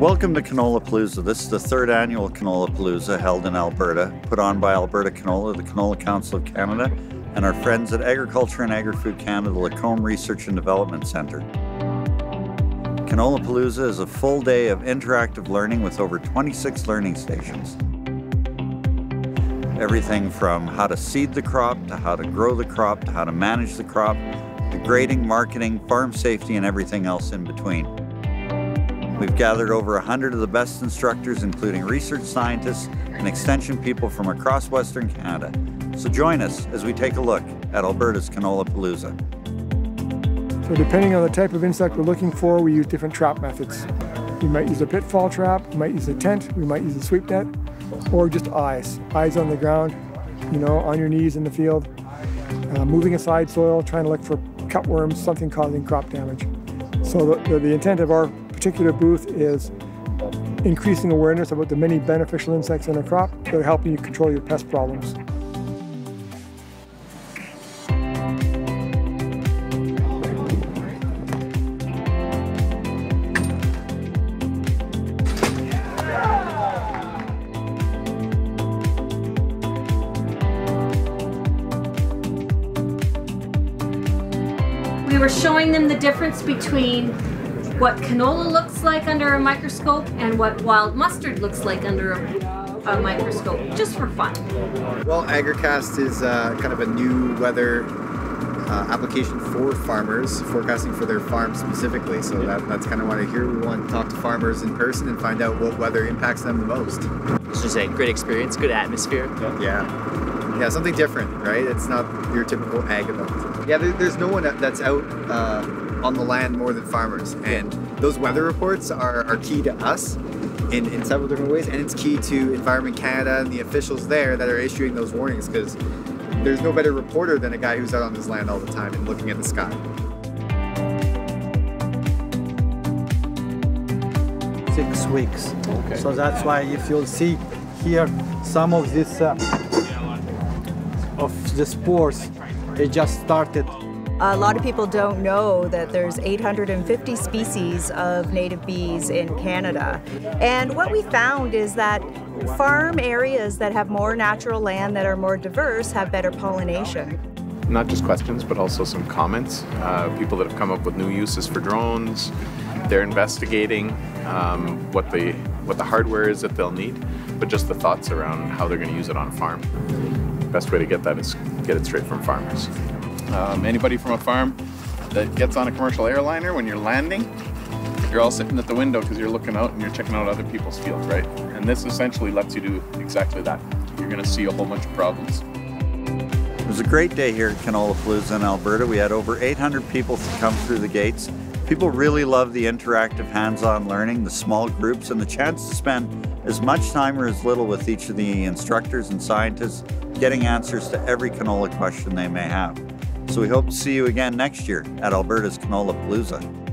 Welcome to Canola Palooza. This is the third annual Canola Palooza held in Alberta, put on by Alberta Canola, the Canola Council of Canada, and our friends at Agriculture and Agri-Food Canada, the Lacombe Research and Development Centre. Canola Palooza is a full day of interactive learning with over 26 learning stations. Everything from how to seed the crop, to how to grow the crop, to how to manage the crop, to grading, marketing, farm safety, and everything else in between. We've gathered over 100 of the best instructors, including research scientists and extension people from across Western Canada. So join us as we take a look at Alberta's Canola Palooza. So depending on the type of insect we're looking for, we use different trap methods. We might use a pitfall trap, we might use a tent, we might use a sweep net, or just eyes. Eyes on the ground, you know, on your knees in the field, moving aside soil, trying to look for cutworms, something causing crop damage. So the intent of our particular booth is increasing awareness about the many beneficial insects in a crop that are helping you control your pest problems. We were showing them the difference between what canola looks like under a microscope and what wild mustard looks like under a microscope, just for fun. Well, AgriCast is kind of a new weather application for farmers, forecasting for their farm specifically. So that's kind of why we're here. We want to talk to farmers in person and find out what weather impacts them the most. It's just a great experience, good atmosphere. Yeah, something different, right? It's not your typical ag event. Yeah, there's no one that's out on the land more than farmers, and those weather reports are key to us in several different ways, and it's key to Environment Canada and the officials there that are issuing those warnings, because there's no better reporter than a guy who's out on his land all the time and looking at the sky. Six weeks. Okay. So that's why if you'll see here some of this of the spores, they just started. A lot of people don't know that there's 850 species of native bees in Canada. And what we found is that farm areas that have more natural land, that are more diverse, have better pollination. Not just questions, but also some comments. People that have come up with new uses for drones. They're investigating what the hardware is that they'll need, but just the thoughts around how they're going to use it on a farm. The best way to get that is get it straight from farmers. Anybody from a farm that gets on a commercial airliner, when you're landing, you're all sitting at the window because you're looking out and you're checking out other people's fields, right? And this essentially lets you do exactly that. You're going to see a whole bunch of problems. It was a great day here at Canola Palooza in Alberta. We had over 800 people come through the gates. People really love the interactive hands-on learning, the small groups, and the chance to spend as much time or as little with each of the instructors and scientists, getting answers to every canola question they may have. So we hope to see you again next year at Alberta's Canola Palooza.